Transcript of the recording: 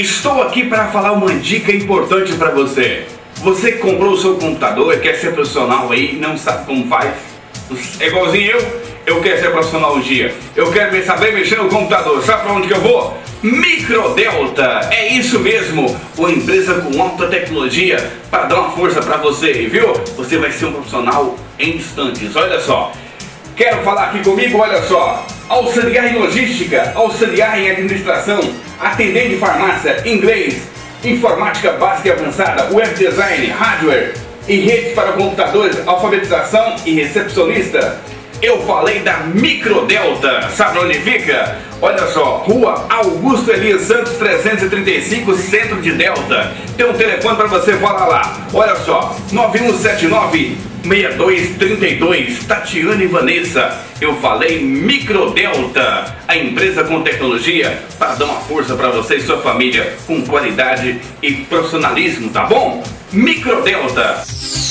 Estou aqui para falar uma dica importante para você. Você que comprou o seu computador e quer ser profissional aí, não sabe como faz, é igualzinho eu quero ser profissional um dia. Eu quero saber mexer no computador. Sabe para onde que eu vou? Micro Delta, é isso mesmo, uma empresa com alta tecnologia para dar uma força para você, viu? Você vai ser um profissional em instantes, olha só. Quero falar aqui comigo, olha só, auxiliar em logística, auxiliar em administração, atendente de farmácia, inglês, informática básica e avançada, web design, hardware e redes para computadores, alfabetização e recepcionista. Eu falei da Micro Delta, sabe onde fica? Olha só, rua Augusto Elias Santos 335, centro de Delta. Tem um telefone para você falar lá, olha só, 9179-6232, Tatiana e Vanessa. Eu falei Micro Delta, a empresa com tecnologia para dar uma força para você e sua família, com qualidade e profissionalismo, tá bom? Micro Delta.